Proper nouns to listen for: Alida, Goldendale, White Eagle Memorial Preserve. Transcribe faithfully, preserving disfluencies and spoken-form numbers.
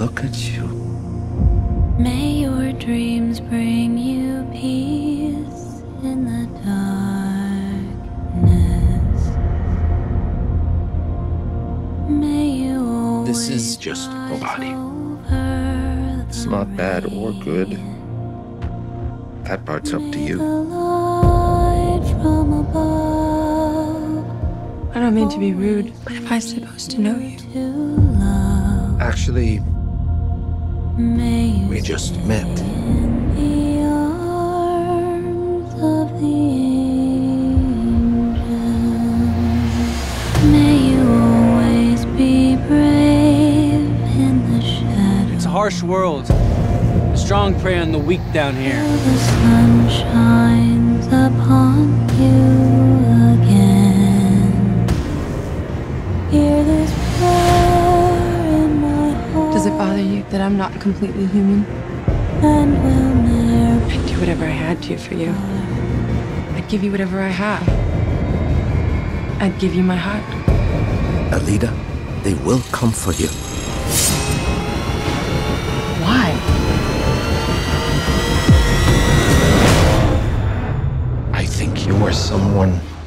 look at you. May your dreams bring you peace in the darkness. May you always. This is just a body. It's not bad or good. That part's up to you. I don't mean to be rude, but am I supposed to know you? Actually, we just met. It's a harsh world. The strong prey on the weak down here. The sun shines upon you again. Hear this prayer. Does it bother you that I'm not completely human? I'd do whatever I had to for you. I'd give you whatever I have. I'd give you my heart. Alida, they will come for you. Why? I think you are someone